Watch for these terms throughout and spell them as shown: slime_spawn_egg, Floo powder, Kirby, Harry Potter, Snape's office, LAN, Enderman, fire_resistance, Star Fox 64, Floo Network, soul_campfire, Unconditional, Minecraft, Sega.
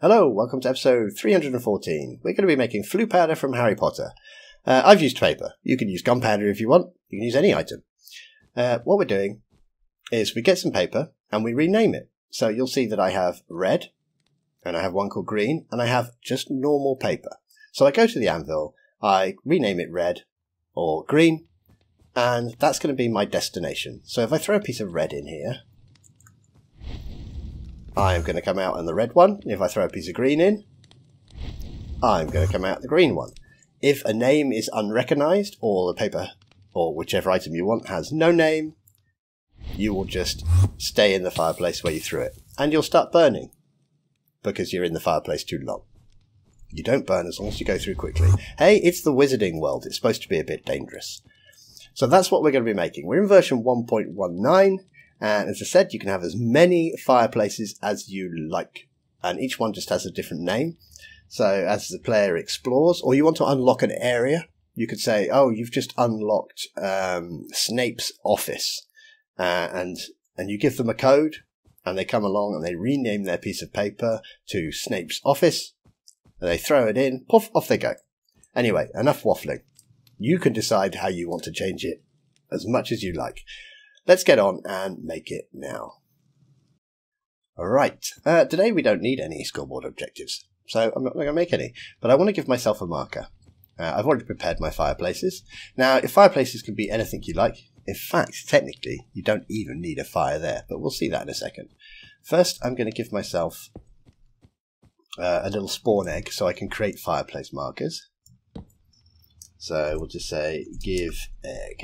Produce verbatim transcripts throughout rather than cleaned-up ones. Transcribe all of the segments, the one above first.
Hello, welcome to episode three hundred fourteen. We're going to be making floo powder from Harry Potter. Uh, I've used paper. You can use gunpowder if you want. You can use any item. Uh, what we're doing is we get some paper and we rename it. So you'll see that I have red, and I have one called green, and I have just normal paper. So I go to the anvil, I rename it red or green, and that's going to be my destination. So if I throw a piece of red in here, I'm going to come out on the red one. If I throw a piece of green in, I'm going to come out the green one. If a name is unrecognized, or the paper, or whichever item you want, has no name, you will just stay in the fireplace where you threw it. And you'll start burning, because you're in the fireplace too long. You don't burn as long as you go through quickly. Hey, it's the wizarding world. It's supposed to be a bit dangerous. So that's what we're going to be making. We're in version one point nineteen. And as I said, you can have as many fireplaces as you like. And each one just has a different name. So as the player explores, or you want to unlock an area, you could say, oh, you've just unlocked um, Snape's office. Uh, and, and you give them a code, and they come along and they rename their piece of paper to Snape's office. And they throw it in, poof, off they go. Anyway, enough waffling. You can decide how you want to change it as much as you like. Let's get on and make it now. Alright, uh, today we don't need any scoreboard objectives, so I'm not going to make any, but I want to give myself a marker. Uh, I've already prepared my fireplaces. Now, if fireplaces can be anything you like, in fact, technically, you don't even need a fire there, but we'll see that in a second. First, I'm going to give myself uh, a little spawn egg so I can create fireplace markers. So we'll just say give egg.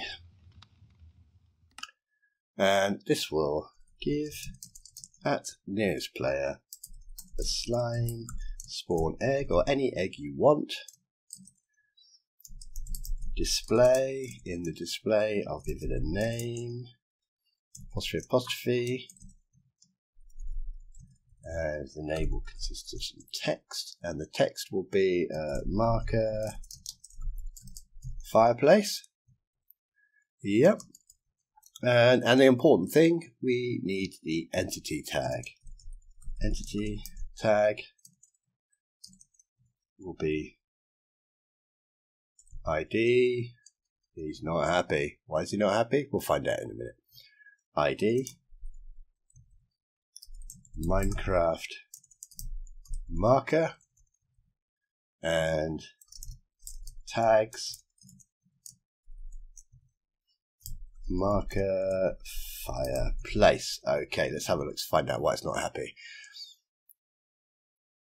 And this will give at nearest player a slime spawn egg, or any egg you want. Display, in the display, I'll give it a name, apostrophe apostrophe, and the name will consist of some text, and the text will be uh, marker fireplace. Yep. And, and the important thing, we need the entity tag. Entity tag will be I D. He's not happy. Why is he not happy? We'll find out in a minute. I D. Minecraft marker. And tags. Marker fireplace. Okay, let's have a look to find out why it's not happy.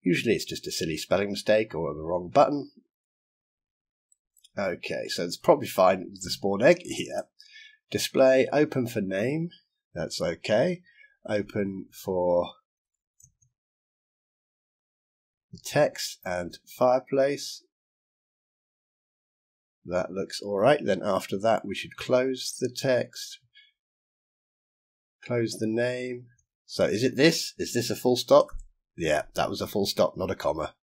Usually it's just a silly spelling mistake or the wrong button. Okay, so it's probably fine with the spawn egg here. Display open for name. That's okay. Open for text and fireplace. That looks alright. Then after that we should close the text, close the name. So is it this? Is this a full stop? Yeah, that was a full stop, not a comma.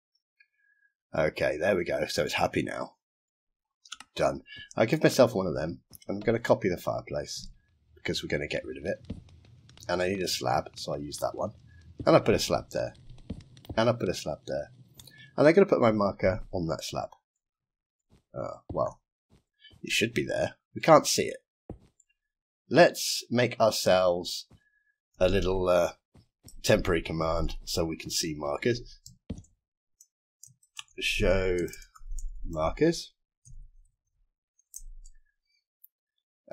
Okay, there we go. So it's happy now. Done. I'll give myself one of them. I'm going to copy the fireplace because we're going to get rid of it. And I need a slab, so I use that one. And I put a slab there. And I put a slab there. And I'm going to put my marker on that slab. Oh, well, it should be there. We can't see it. Let's make ourselves a little uh, temporary command so we can see markers. Show markers.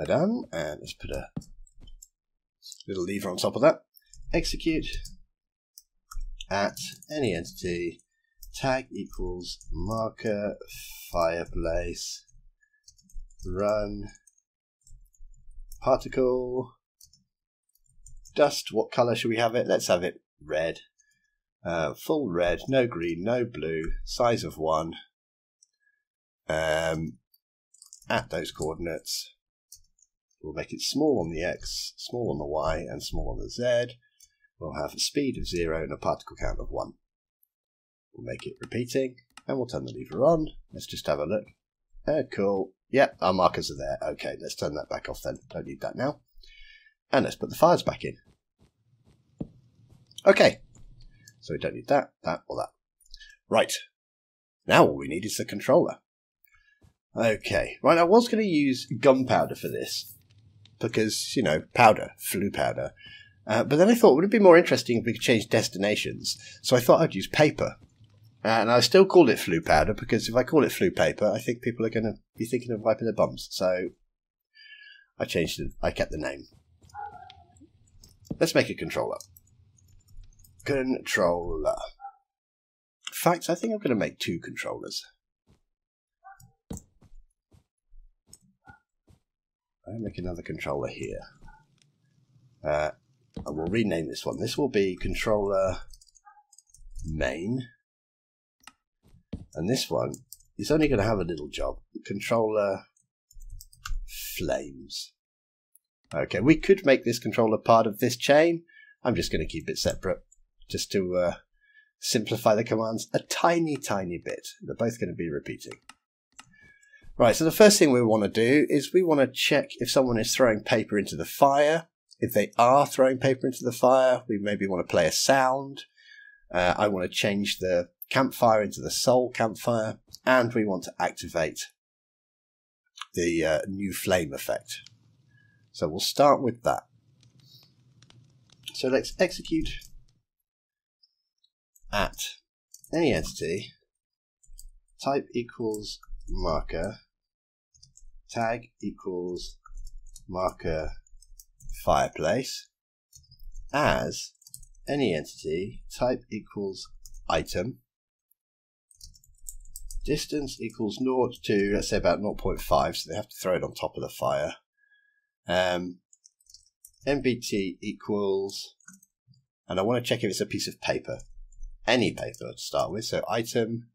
Done. And let's put a little lever on top of that. Execute at any entity. Tag equals marker fireplace. Run particle dust. What color should we have it? Let's have it red. Uh, full red, no green, no blue. Size of one. Um, at those coordinates, we'll make it small on the x, small on the y, and small on the z. We'll have a speed of zero and a particle count of one. We'll make it repeating, and we'll turn the lever on. Let's just have a look. Uh, cool. Yep, our markers are there. Okay, let's turn that back off then. Don't need that now. And let's put the fires back in. Okay, So we don't need that, that, or that. Right. Now all we need is the controller. Okay. Right, I was going to use gunpowder for this. Because, you know, powder. Floo powder. Uh, but then I thought, would it be more interesting if we could change destinations? So I thought I'd use paper. And I still called it floo powder, because if I call it floo paper, I think people are going to be thinking of wiping their bums. So I changed it. I kept the name. Let's make a controller. Controller. In fact, I think I'm going to make two controllers. I'll make another controller here. Uh, I will rename this one. This will be controller main. And this one is only going to have a little job. Controller flames. Okay, we could make this controller part of this chain. I'm just going to keep it separate just to uh, simplify the commands a tiny, tiny bit. They're both going to be repeating. Right, so the first thing we want to do is we want to check if someone is throwing paper into the fire. If they are throwing paper into the fire, we maybe want to play a sound. Uh, I want to change the campfire into the soul campfire, and we want to activate the uh, new flame effect. So we'll start with that. So let's execute at any entity, type equals marker, tag equals marker fireplace, as any entity, type equals item, distance equals naught to, let's say, about zero point five, so they have to throw it on top of the fire. Um, M B T equals, and I want to check if it's a piece of paper. Any paper to start with, so item,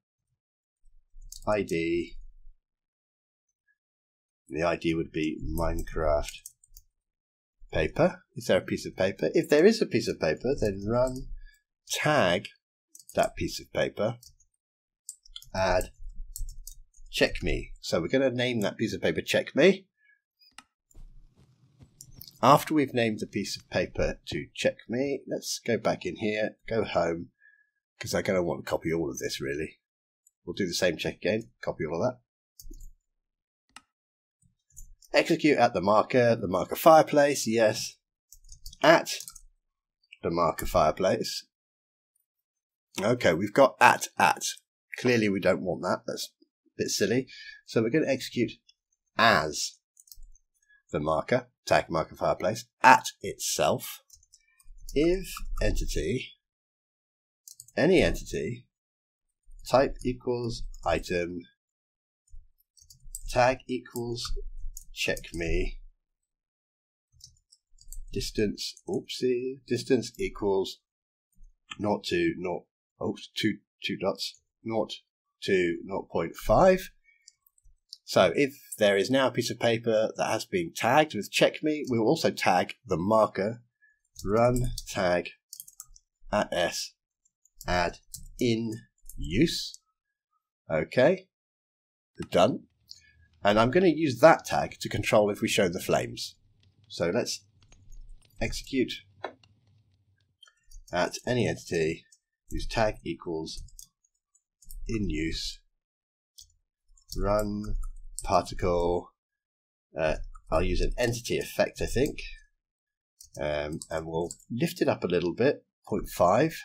I D, the I D would be Minecraft paper. Is there a piece of paper? If there is a piece of paper, then run tag that piece of paper, add check me. So we're going to name that piece of paper check me. After we've named the piece of paper to check me, let's go back in here, go home, because I'm going to want to copy all of this really. We'll do the same check again, copy all of that. Execute at the marker, the marker fireplace, yes. At the marker fireplace. Okay, we've got at, at. Clearly we don't want that, that's a bit silly. So we're going to execute as the marker, tag marker fireplace, at itself. If entity, any entity, type equals item, tag equals check me, distance, oopsie, distance equals naught to, naught, oh, two, two dots. Naught to zero point five. So if there is now a piece of paper that has been tagged with check me, we'll also tag the marker, run tag at s, add in use. Okay, done. And I'm going to use that tag to control if we show the flames. So let's execute at any entity whose tag equals in use, run particle, uh, I'll use an entity effect I think, um, and we'll lift it up a little bit, zero point five,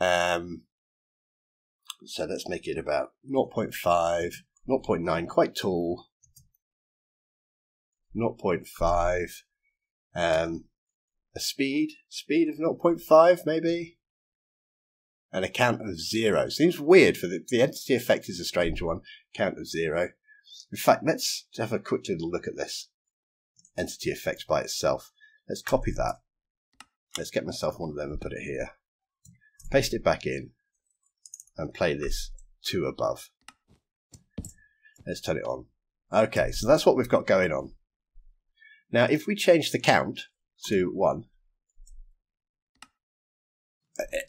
um, so let's make it about zero point five, zero point nine, quite tall, zero point five, um, a speed, speed of zero point five maybe, and a count of zero. Seems weird for the, the entity effect is a strange one. Count of zero. In fact, let's have a quick little look at this entity effect by itself. Let's copy that. Let's get myself one of them and put it here. Paste it back in and play this two above. Let's turn it on. Okay, so that's what we've got going on. Now, if we change the count to one, it,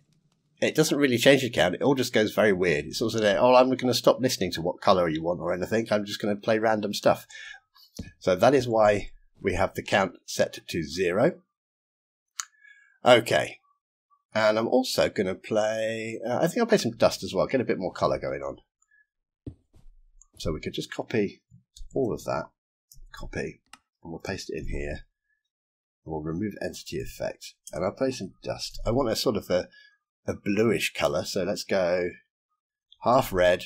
It doesn't really change the count. It all just goes very weird. It's also there, oh, I'm going to stop listening to what color you want or anything. I'm just going to play random stuff. So that is why we have the count set to zero. Okay. And I'm also going to play... Uh, I think I'll play some dust as well. Get a bit more colour going on. So we could just copy all of that. Copy. And we'll paste it in here. And we'll remove entity effect. And I'll play some dust. I want a sort of a, a bluish colour. So let's go half red.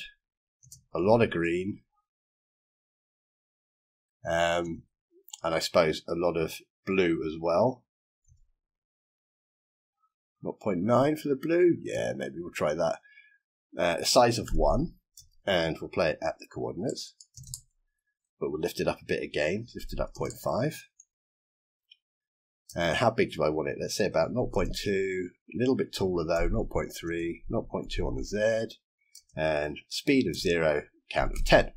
A lot of green. Um, and I suppose a lot of blue as well. zero point nine for the blue. Yeah, maybe we'll try that. Uh, a size of one, and we'll play it at the coordinates. But we'll lift it up a bit again. Lift it up zero point five. Uh, how big do I want it? Let's say about zero point two. A little bit taller though. zero point three. zero point two on the Z. And speed of zero. Count of ten.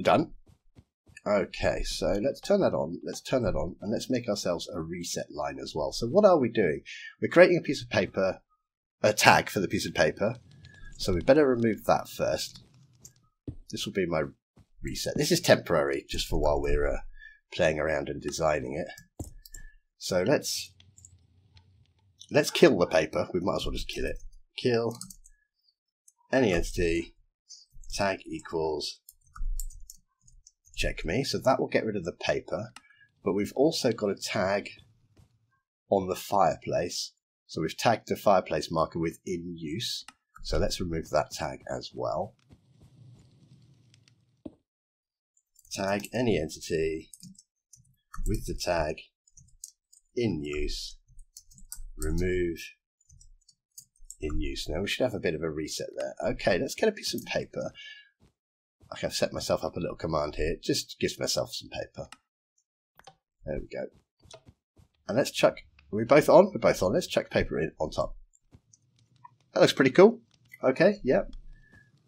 Done. Okay, so let's turn that on, let's turn that on, and let's make ourselves a reset line as well. So what are we doing? We're creating a piece of paper, a tag for the piece of paper. So we better remove that first. This will be my reset. This is temporary, just for while we're uh, playing around and designing it. So let's, let's kill the paper. We might as well just kill it. Kill any entity, tag equals... check me. So that will get rid of the paper, but we've also got a tag on the fireplace. So we've tagged the fireplace marker with in use. So let's remove that tag as well. Tag any entity with the tag in use, remove in use. Now we should have a bit of a reset there. Okay, let's get a piece of paper. Okay, I've set myself up a little command here. Just gives myself some paper. There we go. And let's chuck... Are we both on? We're both on. Let's chuck paper in on top. That looks pretty cool. Okay, yep.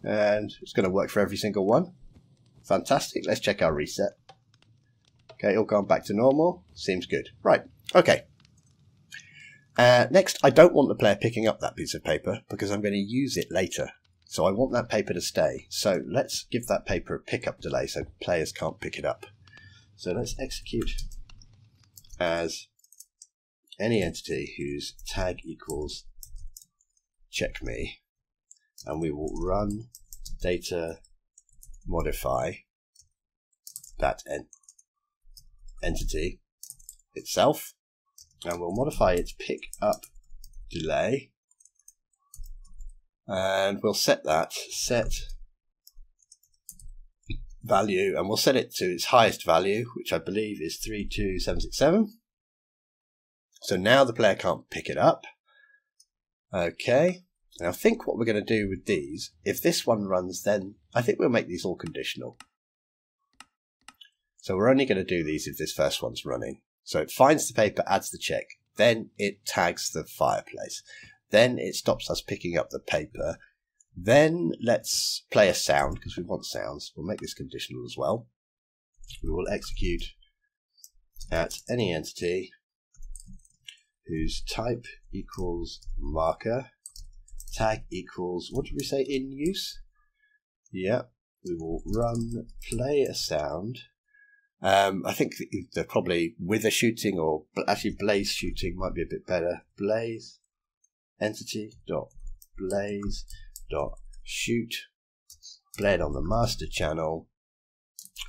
And it's going to work for every single one. Fantastic. Let's check our reset. Okay, all gone back to normal. Seems good. Right, okay. Uh, next, I don't want the player picking up that piece of paper because I'm going to use it later. So I want that paper to stay. So let's give that paper a pickup delay so players can't pick it up. So let's execute as any entity whose tag equals check me. And we will run data modify that en entity itself. And we'll modify its pickup delay. And we'll set that, set value, and we'll set it to its highest value, which I believe is three two seven six seven. So now the player can't pick it up. Okay, now I think what we're going to do with these, if this one runs, then I think we'll make these all conditional. So we're only going to do these if this first one's running. So it finds the paper, adds the check, then it tags the fireplace. Then it stops us picking up the paper. Then let's play a sound because we want sounds. We'll make this conditional as well. We will execute at any entity whose type equals marker, tag equals, what did we say, in use? Yeah, we will run play a sound. Um, I think they're probably wither shooting or actually blaze shooting might be a bit better. Blaze. Entity dot blaze dot shoot played on the master channel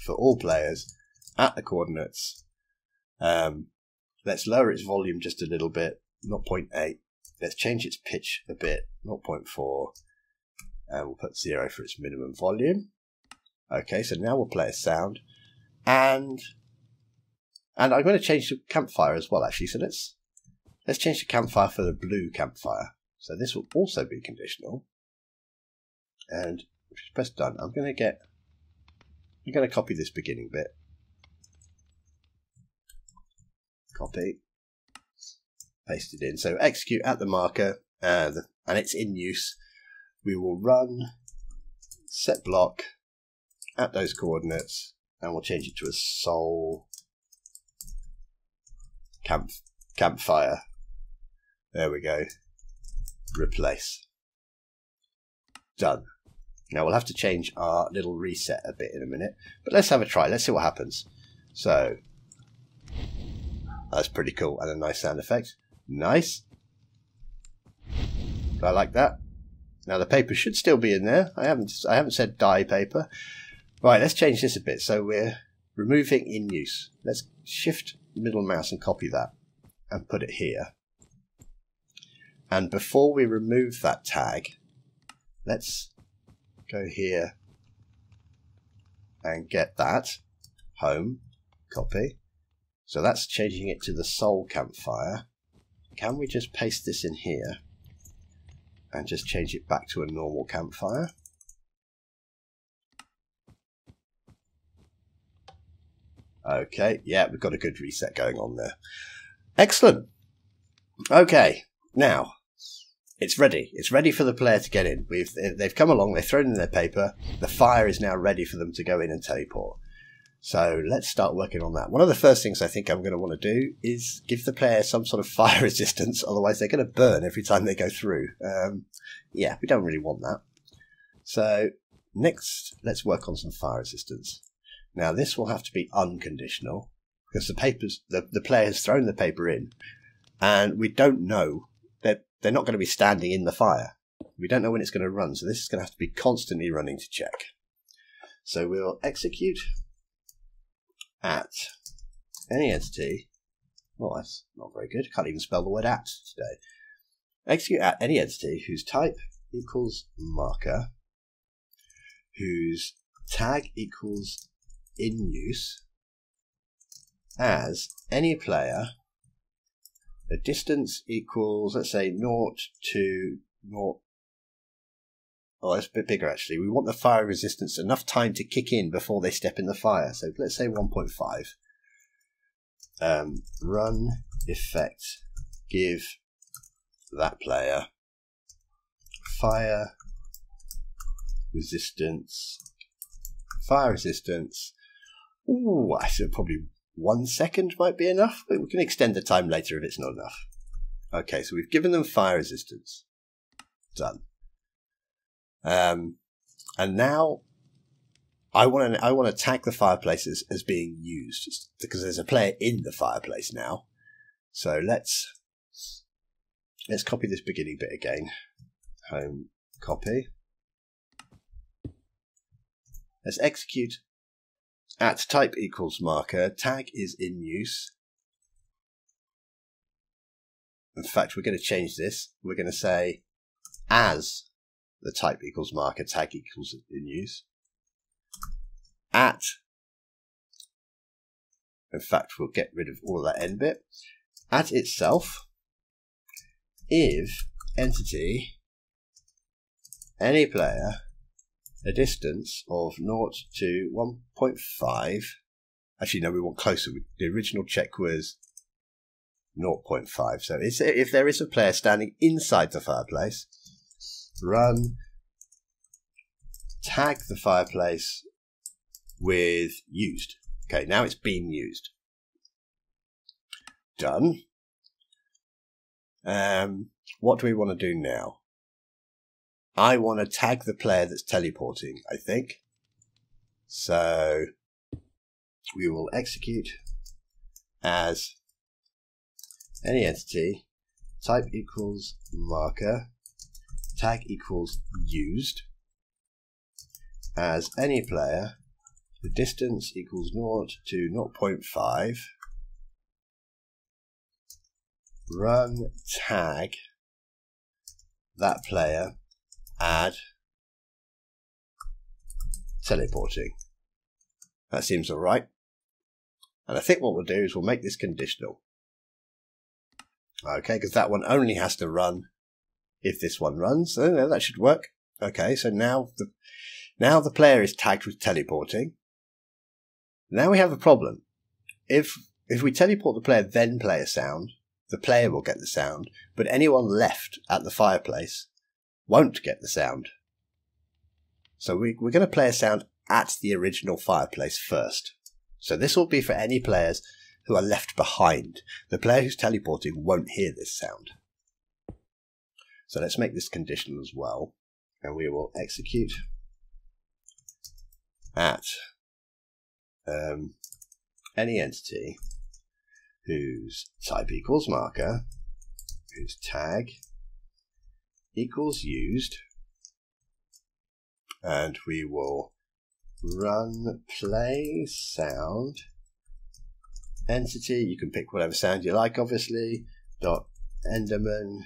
for all players at the coordinates. Um, let's lower its volume just a little bit, zero point eight. Let's change its pitch a bit, zero point four, and we'll put zero for its minimum volume. Okay, so now we'll play a sound, and and I'm going to change the campfire as well. Actually, so let's. Let's change the campfire for the blue campfire. So this will also be conditional. And just press done. I'm going to get, I'm going to copy this beginning bit. Copy. Paste it in. So execute at the marker uh, the, and it's in use. We will run set block at those coordinates and we'll change it to a soul camp, campfire. There we go. Replace. Done. Now we'll have to change our little reset a bit in a minute, but let's have a try. Let's see what happens. So that's pretty cool and a nice sound effect. Nice. But I like that. Now the paper should still be in there. I haven't I haven't said dye paper. Right, let's change this a bit. So we're removing in use. Let's shift middle mouse and copy that and put it here. And before we remove that tag, let's go here and get that. Home, copy. So that's changing it to the soul campfire. Can we just paste this in here and just change it back to a normal campfire? Okay, yeah, we've got a good reset going on there. Excellent. Okay, now it's ready. It's ready for the player to get in. We've, they've come along, they've thrown in their paper. The fire is now ready for them to go in and teleport. So let's start working on that. One of the first things I think I'm going to want to do is give the player some sort of fire resistance. Otherwise, they're going to burn every time they go through. Um, yeah, we don't really want that. So next, let's work on some fire resistance. Now, this will have to be unconditional because the papers, the, the player has thrown the paper in and we don't know that they're not going to be standing in the fire. We don't know when it's going to run. So this is going to have to be constantly running to check. So we'll execute at any entity. Well, that's not very good. Can't even spell the word at today. Execute at any entity whose type equals marker, whose tag equals in use, as any player, the distance equals, let's say, naught to naught. Oh, that's a bit bigger actually. We want the fire resistance enough time to kick in before they step in the fire. So let's say one point five. Um, run effect. Give that player fire resistance. Fire resistance. Ooh, I said probably one second might be enough, but we can extend the time later if it's not enough. Okay, so we've given them fire resistance. Done. Um, and now I want to I want to tag the fireplaces as being used because there's a player in the fireplace now. So let's let's copy this beginning bit again. Home, copy. Let's execute at type equals marker. Tag is in use. In fact, we're going to change this. We're going to say as the type equals marker, tag equals in use. At, in fact, we'll get rid of all that end bit. At itself, if entity, any player, a distance of naught to one point five. Actually, no, we want closer. The original check was naught point five. So it's, if there is a player standing inside the fireplace, run tag the fireplace with used. Okay, now it's been used. Done. Um, what do we want to do now? I want to tag the player that's teleporting, I think. So we will execute as any entity, type equals marker, tag equals used, as any player, the distance equals naught to naught point five, run tag that player, add teleporting. That seems all right. And I think what we'll do is we'll make this conditional. Okay, because that one only has to run if this one runs. Oh, no, that should work. Okay, so now the, now the player is tagged with teleporting. Now we have a problem. If, if we teleport the player, then play a sound, the player will get the sound, but anyone left at the fireplace won't get the sound. So we, we're going to play a sound at the original fireplace first. So this will be for any players who are left behind. The player who's teleporting won't hear this sound. So let's make this conditional as well, and we will execute at um, any entity whose type equals marker, whose tag equals used, and we will run play sound entity. You can pick whatever sound you like, obviously. Dot Enderman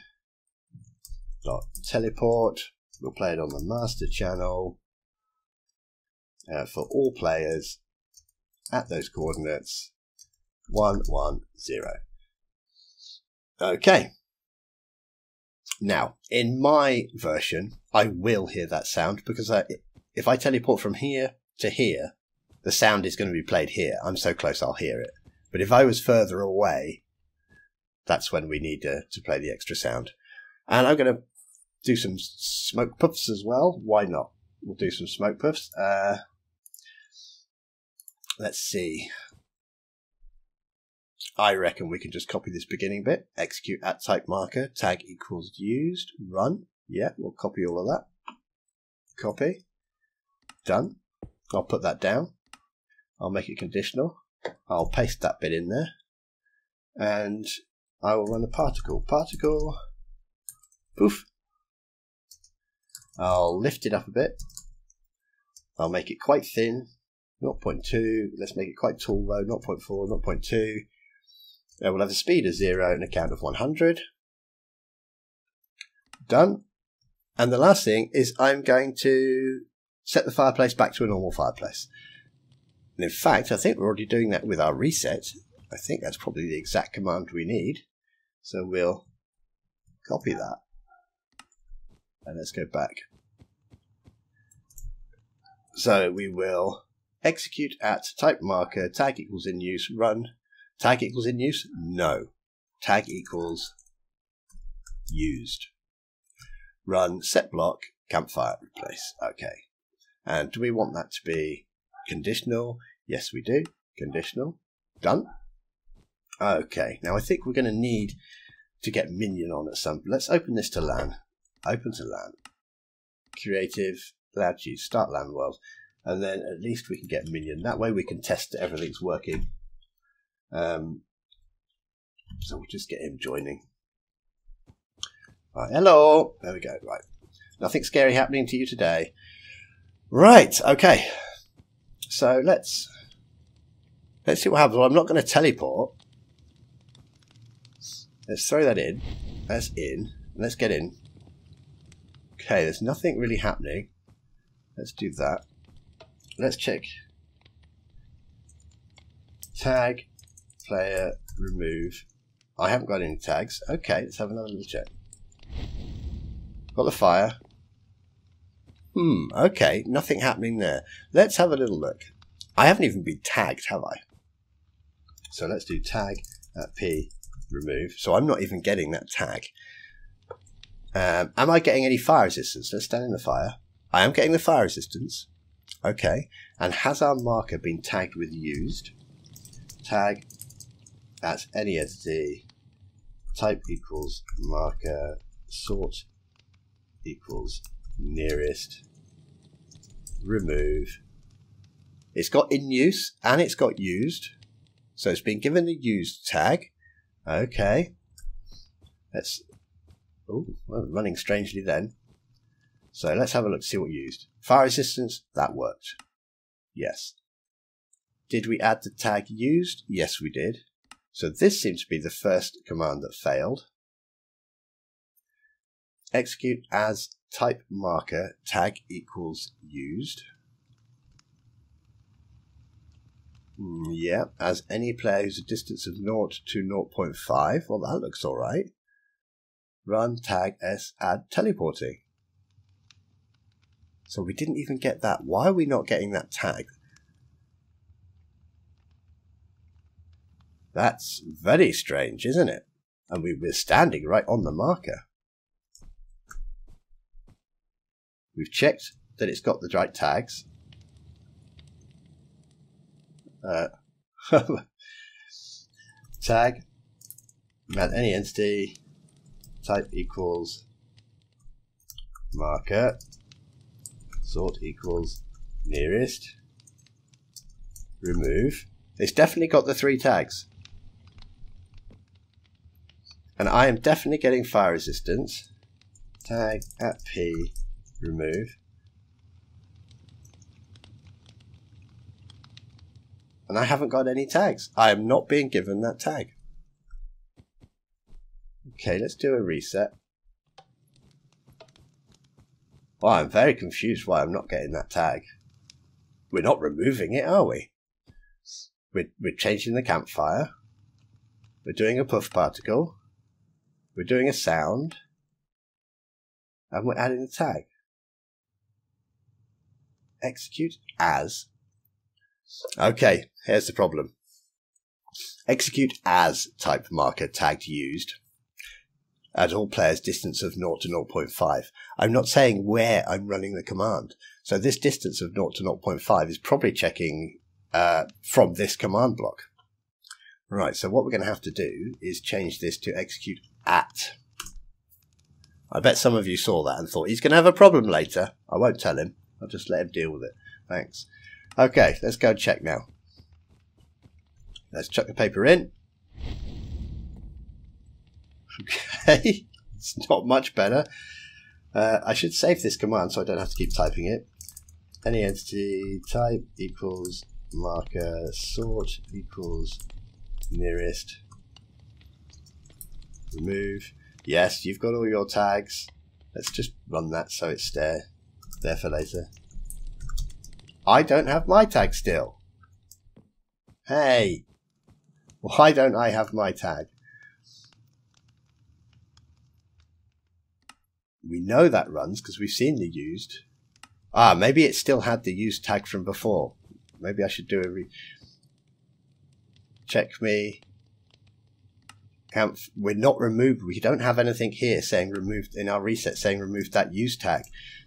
dot teleport. We'll play it on the master channel uh, for all players at those coordinates one one zero. Okay. Now, in my version, I will hear that sound because I, if I teleport from here to here, the sound is going to be played here. I'm so close I'll hear it. But if I was further away, that's when we need to, to play the extra sound. And I'm going to do some smoke puffs as well. Why not? We'll do some smoke puffs. Uh, let's see. I reckon we can just copy this beginning bit, execute at type marker, tag equals used, run. Yeah, we'll copy all of that. Copy. Done. I'll put that down. I'll make it conditional. I'll paste that bit in there. And I will run a particle. Particle. Poof. I'll lift it up a bit. I'll make it quite thin. zero point two. Let's make it quite tall though. zero point four, zero point two. Uh, we'll have a speed of zero and a count of one hundred. Done. And the last thing is I'm going to set the fireplace back to a normal fireplace. And in fact, I think we're already doing that with our reset. I think that's probably the exact command we need. So we'll copy that. And let's go back. So we will execute at type marker, tag equals in use, run. Tag equals in use? No. Tag equals used. Run set block campfire replace. Okay. And do we want that to be conditional? Yes, we do. Conditional. Done. Okay. Now I think we're going to need to get minion on at some. Let's open this to LAN. Open to LAN. Creative. Allowed to use. Start LAN world. And then at least we can get minion. That way we can test that everything's working. Um, so we'll just get him joining. Right, hello. There we go. Right, nothing scary happening to you today. Right. Okay. So let's let's see what happens. Well, I'm not going to teleport. Let's throw that in. That's in. Let's get in. Okay. There's nothing really happening. Let's do that. Let's check. Tag. Player remove. I haven't got any tags. Okay, let's have another little check. Got the fire. Hmm, okay, nothing happening there. Let's have a little look. I haven't even been tagged, have I? So let's do tag at P remove. So I'm not even getting that tag. Um, am I getting any fire resistance? Let's stand in the fire. I am getting the fire resistance. Okay, and has our marker been tagged with used? Tag. That's any entity, type equals marker, sort equals nearest, remove. It's got in use and it's got used. So it's been given the used tag. Okay. Let's, oh, well, running strangely then. So let's have a look, see what used. Fire resistance, that worked. Yes. Did we add the tag used? Yes, we did. So this seems to be the first command that failed. Execute as type marker tag equals used. Mm, yeah, as any player who's a distance of zero to zero point five. Well, that looks all right. Run tag s add teleporting. So we didn't even get that. Why are we not getting that tag? That's very strange, isn't it? And we were standing right on the marker. We've checked that it's got the right tags. Uh, tag, add any entity, type equals marker, sort equals nearest, remove. It's definitely got the three tags. And I am definitely getting fire resistance. tag at P, remove. And I haven't got any tags. I am not being given that tag. Okay, let's do a reset. Well, I'm very confused why I'm not getting that tag. We're not removing it, are we? We're, we're changing the campfire. We're doing a puff particle. We're doing a sound. And we're adding a tag. Execute as. Okay, here's the problem. Execute as type marker tagged used at all players distance of zero to zero point five. I'm not saying where I'm running the command. So this distance of zero to zero point five is probably checking uh, from this command block. Right, so what we're going to have to do is change this to execute at. I bet some of you saw that and thought, he's going to have a problem later. I won't tell him. I'll just let him deal with it. Thanks. Okay, let's go and check now. Let's chuck the paper in. Okay, it's not much better. Uh, I should save this command so I don't have to keep typing it. Any entity type equals marker sort equals nearest. Remove. Yes, you've got all your tags. Let's just run that so it's there, there for later. I don't have my tag still. Hey, why don't I have my tag? We know that runs because we've seen the used. Ah, maybe it still had the used tag from before. Maybe I should do a re check me. Camp, we're not removed. We don't have anything here saying removed in our reset saying remove that used tag.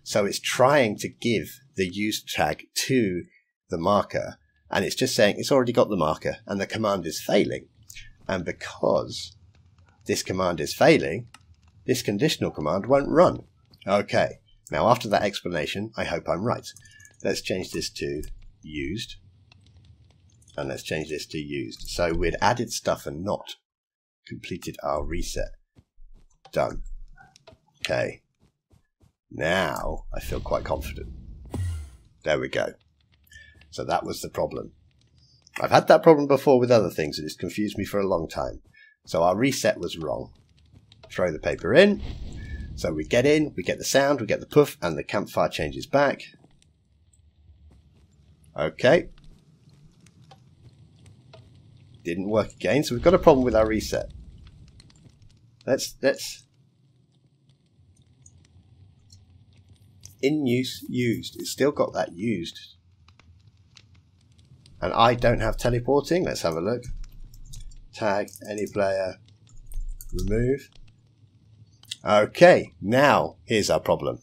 So it's trying to give the used tag to the marker, and it's just saying it's already got the marker and the command is failing. And because this command is failing, this conditional command won't run. Okay, now after that explanation, I hope I'm right. Let's change this to used, and let's change this to used. So we'd added stuff and not completed our reset. Done. Okay. Now I feel quite confident. There we go. So that was the problem. I've had that problem before with other things, and it's confused me for a long time. So our reset was wrong. Throw the paper in. So we get in, we get the sound, we get the puff, and the campfire changes back. Okay. Didn't work again, so we've got a problem with our reset. Let's let's in use used. It's still got that used. And I don't have teleporting. Let's have a look. Tag any player, remove. Okay, now here's our problem.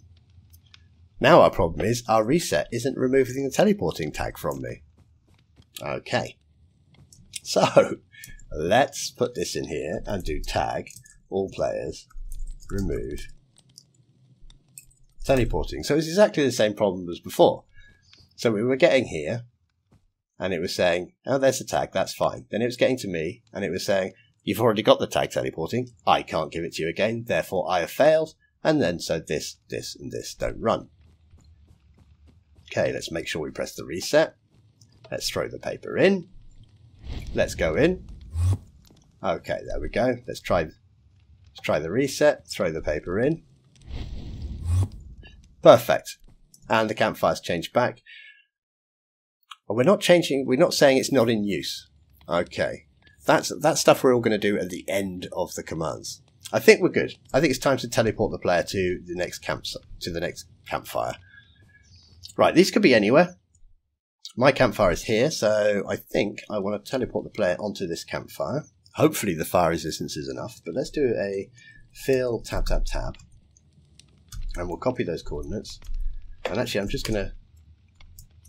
Now our problem is our reset isn't removing the teleporting tag from me. Okay. So, let's put this in here and do tag, all players, remove, teleporting. So it's exactly the same problem as before. So we were getting here, and it was saying, oh, there's a tag, that's fine. Then it was getting to me, and it was saying, you've already got the tag teleporting, I can't give it to you again, therefore I have failed, and then so this, this, and this don't run. Okay, let's make sure we press the reset. Let's throw the paper in. Let's go in. Okay, there we go. Let's try let's try the reset, throw the paper in. Perfect. And the campfire's changed back. Well, we're not changing, we're not saying it's not in use. Okay. That's that's stuff we're all going to do at the end of the commands. I think we're good. I think it's time to teleport the player to the next camp to the next campfire. Right, these could be anywhere. My campfire is here, so I think I want to teleport the player onto this campfire. Hopefully the fire resistance is enough, but let's do a fill tab tab tab. And we'll copy those coordinates. And actually, I'm just going to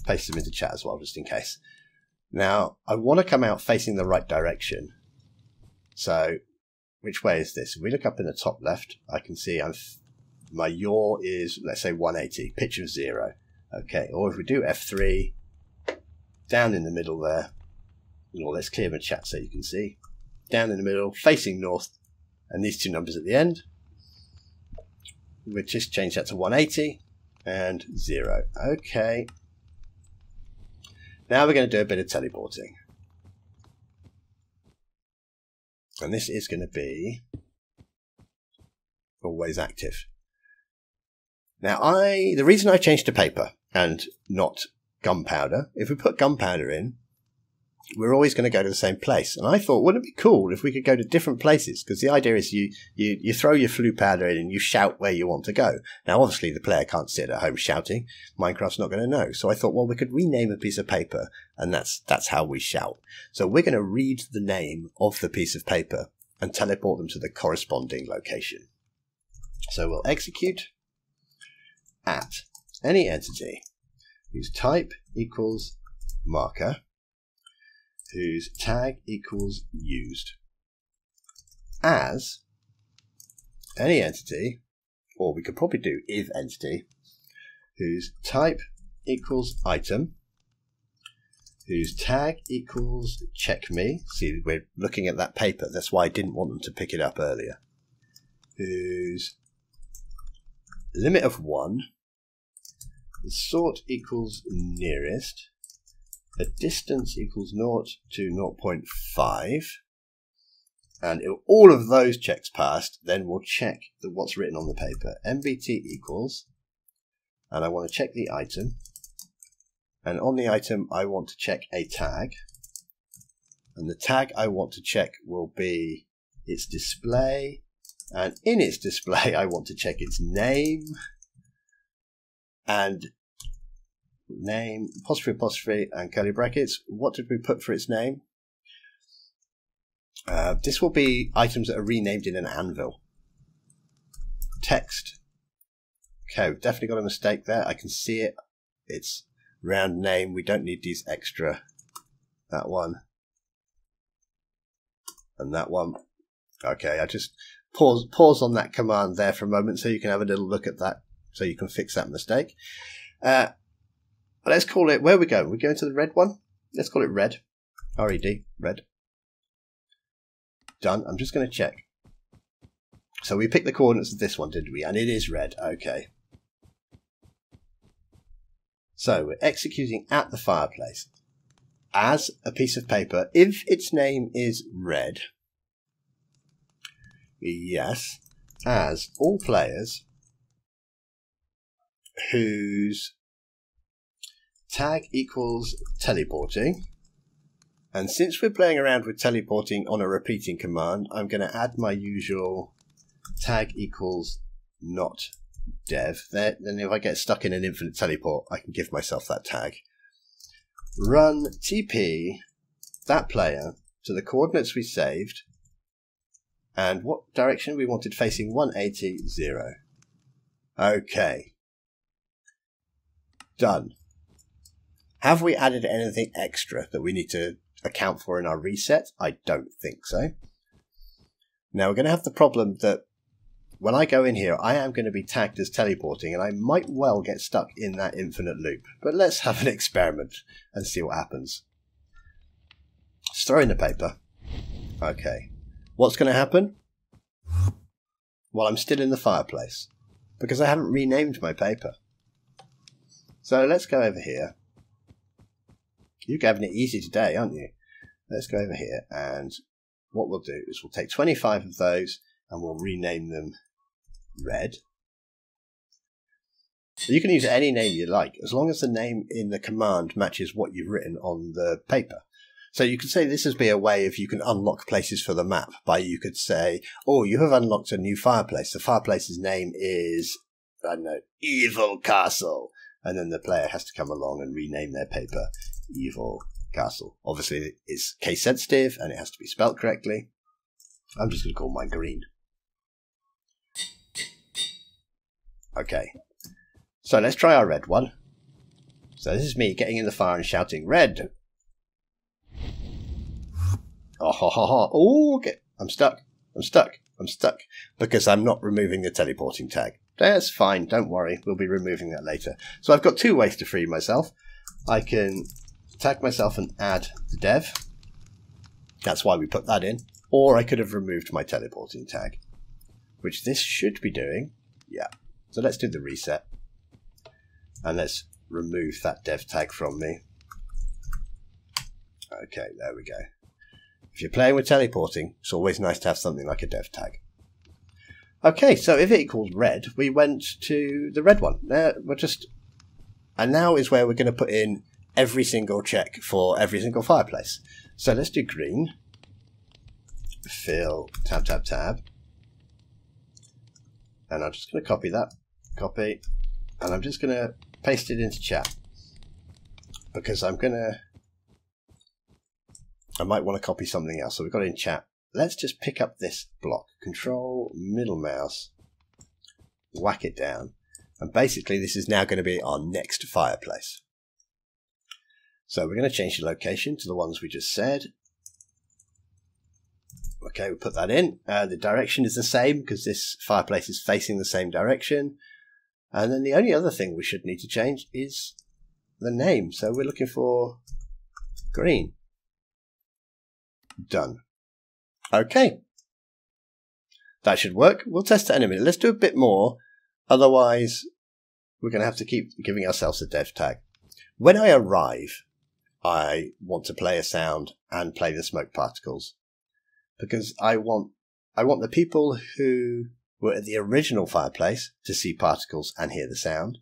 paste them into chat as well, just in case. Now, I want to come out facing the right direction. So, which way is this? If we look up in the top left, I can see I'm my yaw is, let's say, one eighty, pitch of zero. Okay, or if we do F three... down in the middle there. Well, let's clear my chat so you can see. Down in the middle, facing north, and these two numbers at the end. We'll just change that to one eighty and zero. Okay. Now we're going to do a bit of teleporting. And this is going to be always active. Now, I the reason I changed to paper and not gunpowder, if we put gunpowder in, we're always going to go to the same place. And I thought, wouldn't it be cool if we could go to different places? Because the idea is you, you, you throw your floo powder in and you shout where you want to go. Now, obviously, the player can't sit at home shouting. Minecraft's not going to know. So I thought, well, we could rename a piece of paper, and that's that's how we shout. So we're going to read the name of the piece of paper and teleport them to the corresponding location. So we'll execute at any entity whose type equals marker, whose tag equals used, as any entity, or we could probably do if entity, whose type equals item, whose tag equals check me. See, we're looking at that paper. That's why I didn't want them to pick it up earlier. Whose limit of one, the sort equals nearest, the distance equals zero to zero point five, and if all of those checks passed, then we'll check the, what's written on the paper. M B T equals, and I want to check the item, and on the item I want to check a tag, and the tag I want to check will be its display, and in its display I want to check its name, and name, apostrophe, apostrophe, and curly brackets. What did we put for its name? Uh, this will be items that are renamed in an anvil. Text. Okay, we've definitely got a mistake there. I can see it. It's round name. We don't need these extra. That one. And that one. Okay, I just pause, pause on that command there for a moment so you can have a little look at that, so you can fix that mistake. Uh, Let's call it, where are we going? We're going to the red one? Let's call it red. R E D, red. Done. I'm just going to check. So we picked the coordinates of this one, did we? And it is red. Okay. So we're executing at the fireplace as a piece of paper. If its name is red, yes, as all players whose tag equals teleporting, and since we're playing around with teleporting on a repeating command, I'm going to add my usual tag equals not dev. Then if I get stuck in an infinite teleport, I can give myself that tag. Run T P that player to the coordinates we saved, and what direction we wanted facing one eighty, zero. Okay. Done. Have we added anything extra that we need to account for in our reset? I don't think so. Now we're going to have the problem that when I go in here, I am going to be tagged as teleporting, and I might well get stuck in that infinite loop. But let's have an experiment and see what happens. Let's throw in the paper. Okay. What's going to happen? Well, I'm still in the fireplace because I haven't renamed my paper. So let's go over here. You're having it easy today, aren't you? Let's go over here, and what we'll do is we'll take twenty-five of those and we'll rename them red. So you can use any name you like, as long as the name in the command matches what you've written on the paper. So you could say this would be a way if you can unlock places for the map by, you could say, oh, you have unlocked a new fireplace. The fireplace's name is, I don't know, Evil Castle. And then the player has to come along and rename their paper Evil Castle. Obviously, it's case sensitive and it has to be spelt correctly. I'm just going to call mine green. Okay, so let's try our red one. So this is me getting in the fire and shouting red. Oh, ha, ha, ha. Oh, okay. I'm stuck. I'm stuck. I'm stuck because I'm not removing the teleporting tag. That's fine, don't worry, we'll be removing that later. So I've got two ways to free myself. I can tag myself and add the dev. That's why we put that in. Or I could have removed my teleporting tag, which this should be doing. Yeah, So let's do the reset. And let's remove that dev tag from me. Okay, there we go. If you're playing with teleporting, it's always nice to have something like a dev tag. Okay, so if it equals red, we went to the red one. Now we're just, and now is where we're going to put in every single check for every single fireplace. So let's do green. Fill, tab, tab, tab. And I'm just going to copy that. Copy. And I'm just going to paste it into chat. Because I'm going to... I might want to copy something else. So we've got it in chat. Let's just pick up this block. Control, middle mouse. Whack it down. And basically this is now going to be our next fireplace. So we're going to change the location to the ones we just said. Okay, we put that in. Uh, the direction is the same because this fireplace is facing the same direction. And then the only other thing we should need to change is the name. So we're looking for green. Done. Okay. That should work. We'll test that in a minute. Let's do a bit more. Otherwise, we're going to have to keep giving ourselves a dev tag. When I arrive, I want to play a sound and play the smoke particles. Because I want I want the people who were at the original fireplace to see particles and hear the sound.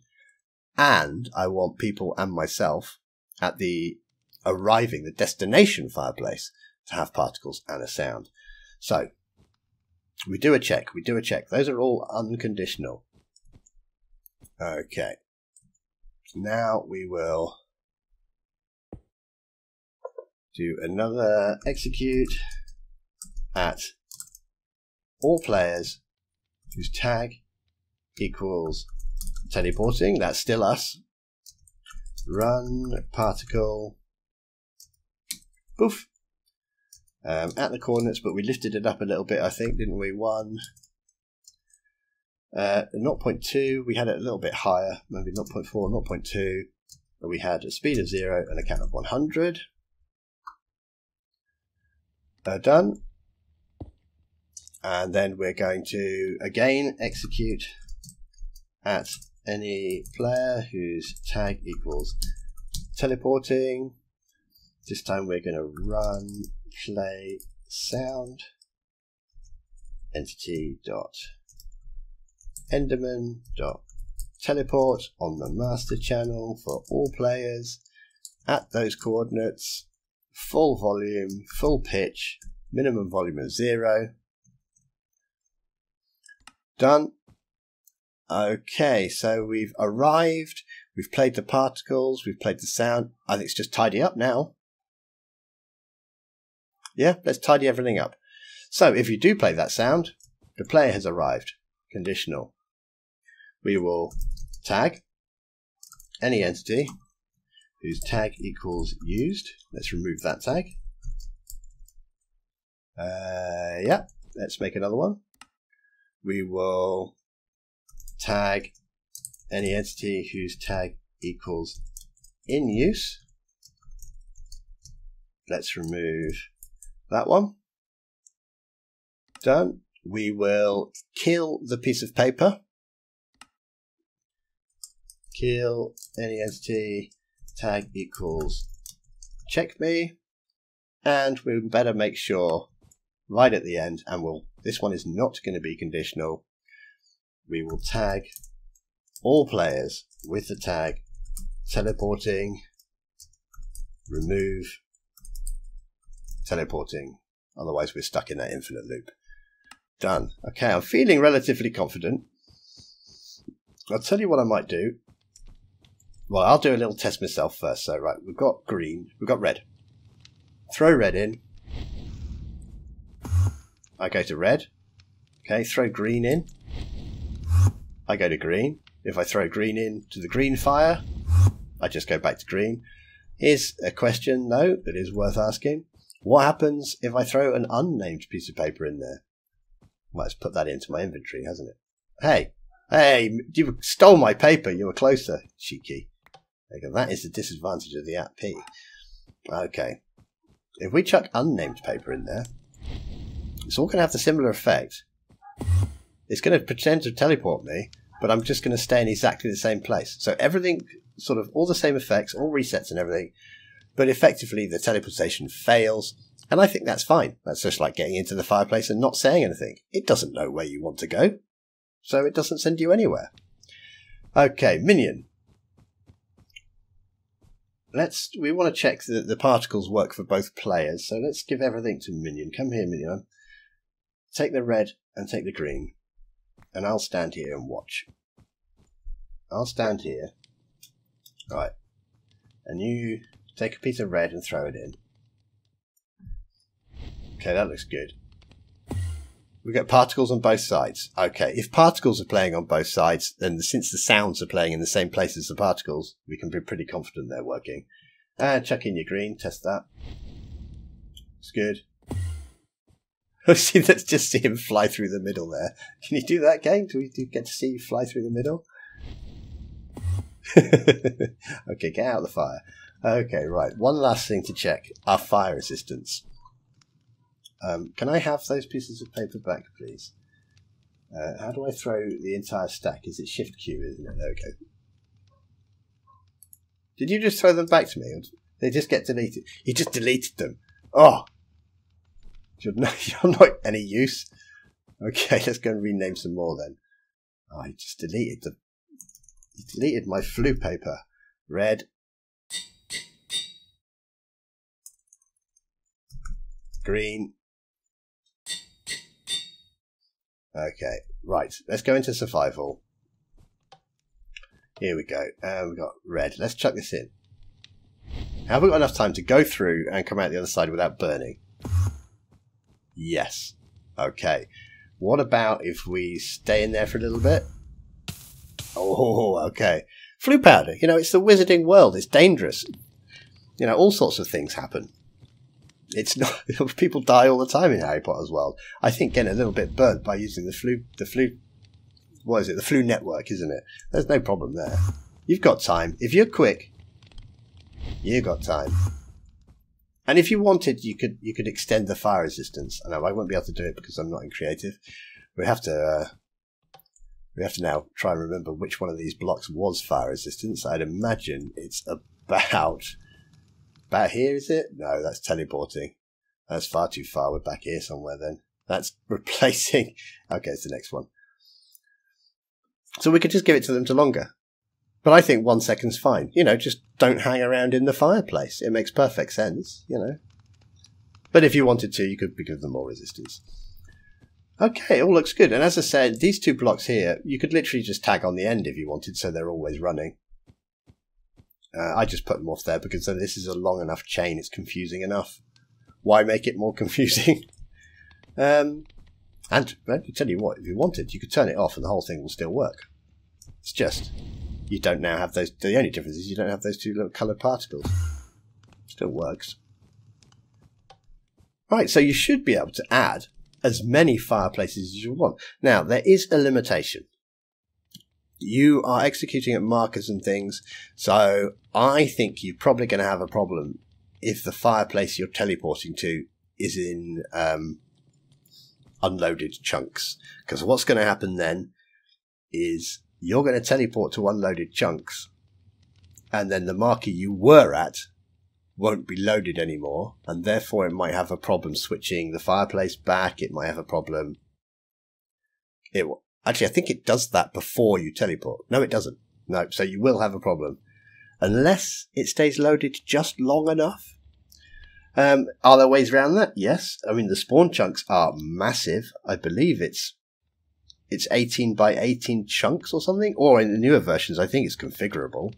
And I want people and myself at the arriving, the destination fireplace, to have particles and a sound. So we do a check, we do a check. Those are all unconditional. Okay. Now we will do another execute at all players whose tag equals teleporting. That's still us. Run particle. Boof. Um, at the coordinates, but we lifted it up a little bit, I think, didn't we? One. Uh, zero point two, we had it a little bit higher, maybe zero point four, zero point two. We had a speed of zero and a count of one hundred. Uh, done. And then we're going to, again, execute at any player whose tag equals teleporting. This time we're going to run play sound entity dot enderman dot teleport on the master channel for all players at those coordinates, full volume, full pitch, minimum volume of zero. Done. Okay, so we've arrived, we've played the particles, we've played the sound. I think it's just tidy up now. Yeah, let's tidy everything up. So if you do play that sound, the player has arrived. Conditional. We will tag any entity whose tag equals used. Let's remove that tag. Uh, yeah, let's make another one. We will tag any entity whose tag equals in use. Let's remove that one. Done. We will kill the piece of paper. Kill any entity. Tag equals check me. And we better make sure right at the end, and we'll, this one is not going to be conditional. We will tag all players with the tag teleporting. Remove teleporting, otherwise we're stuck in that infinite loop. Done. Okay, I'm feeling relatively confident. I'll tell you what I might do. Well, I'll do a little test myself first. So right, we've got green, we've got red. Throw red in. I go to red. Okay, throw green in. I go to green. If I throw green in to the green fire, I just go back to green. Here's a question though that is worth asking. What happens if I throw an unnamed piece of paper in there? Might as well put that into my inventory, hasn't it? Hey, hey, you stole my paper. You were closer, cheeky. Okay, that is the disadvantage of the app P. Okay. If we chuck unnamed paper in there, it's all going to have the similar effect. It's going to pretend to teleport me, but I'm just going to stay in exactly the same place. So everything, sort of all the same effects, all resets and everything, but effectively the teleportation fails, and I think that's fine. That's just like getting into the fireplace and not saying anything. It doesn't know where you want to go, so it doesn't send you anywhere. Okay, minion. Let's. We want to check that the particles work for both players, so let's give everything to minion. Come here, minion. Take the red and take the green, and I'll stand here and watch. I'll stand here. Right. And you take a piece of red and throw it in. Okay, that looks good. We've got particles on both sides. Okay, if particles are playing on both sides, then since the sounds are playing in the same place as the particles, we can be pretty confident they're working. And chuck in your green, test that. It's good. See, let's just see him fly through the middle there. Can you do that, game? Do we do get to see you fly through the middle? Okay, get out of the fire. Okay, right. One last thing to check. Our fire resistance. Um, can I have those pieces of paper back, please? Uh, how do I throw the entire stack? Is it Shift Q, isn't it? There we go. Did you just throw them back to me? Or they just get deleted. You just deleted them. Oh! You're not, you're not any use. Okay, let's go and rename some more then. Oh, I just deleted the... You deleted my floo paper. Red. Green. Okay, right. Let's go into survival. Here we go. Uh, we've got red. Let's chuck this in. Have we got enough time to go through and come out the other side without burning? Yes. Okay. What about if we stay in there for a little bit? Oh, okay. Floo powder. You know, it's the wizarding world. It's dangerous. You know, all sorts of things happen. It's not. People die all the time in Harry Potter's world. I think getting a little bit burnt by using the floo. The floo. What is it? The floo network, isn't it? There's no problem there. You've got time if you're quick. You've got time. And if you wanted, you could you could extend the fire resistance. I know I won't be able to do it because I'm not in creative. We have to. Uh, we have to now try and remember which one of these blocks was fire resistance. I'd imagine it's about. About here, is it? No, that's teleporting. That's far too far. We're back here somewhere then. That's replacing... Okay, it's the next one. So we could just give it to them to longer. But I think one second's fine. You know, just don't hang around in the fireplace. It makes perfect sense, you know. But if you wanted to, you could give them more resistance. Okay, it all looks good. And as I said, these two blocks here, you could literally just tag on the end if you wanted, so they're always running. Uh, I just put them off there because then this is a long enough chain. It's confusing enough. Why make it more confusing? um, and let me tell you what, if you wanted, you could turn it off and the whole thing will still work. It's just you don't now have those. The only difference is you don't have those two little coloured particles. Still works. Right, so you should be able to add as many fireplaces as you want. Now, there is a limitation. You are executing at markers and things, so I think you're probably going to have a problem if the fireplace you're teleporting to is in um, unloaded chunks. Because what's going to happen then is you're going to teleport to unloaded chunks, and then the marker you were at won't be loaded anymore, and therefore it might have a problem switching the fireplace back. It might have a problem... It will... Actually, I think it does that before you teleport. No, it doesn't. No, so you will have a problem. Unless it stays loaded just long enough. Um, are there ways around that? Yes. I mean, the spawn chunks are massive. I believe it's it's eighteen by eighteen chunks or something. Or in the newer versions, I think it's configurable.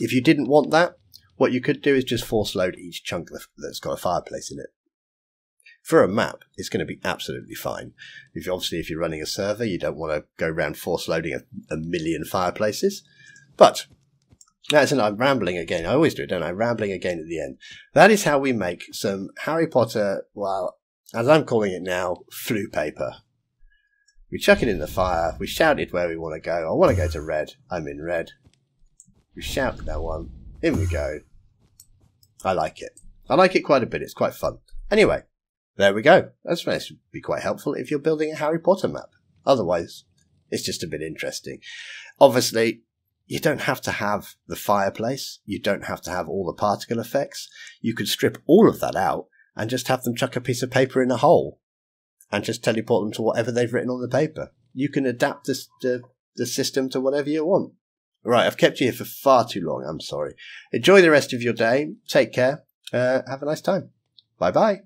If you didn't want that, what you could do is just force load each chunk that's got a fireplace in it. For a map, it's going to be absolutely fine. If you, obviously, if you're running a server, you don't want to go around force loading a, a million fireplaces. But that's an, I'm rambling again. I always do, don't I? Rambling again at the end. That is how we make some Harry Potter, well, as I'm calling it now, floo paper. We chuck it in the fire. We shout it where we want to go. I want to go to red. I'm in red. We shout that one. In we go. I like it. I like it quite a bit. It's quite fun. Anyway. There we go. That's nice. It'd be quite helpful if you're building a Harry Potter map. Otherwise, It's just a bit interesting. Obviously, you don't have to have the fireplace. You don't have to have all the particle effects. You could strip all of that out and just have them chuck a piece of paper in a hole and just teleport them to whatever they've written on the paper. You can adapt this, the, the system to whatever you want. Right, I've kept you here for far too long. I'm sorry. Enjoy the rest of your day. Take care. Uh, have a nice time. Bye-bye.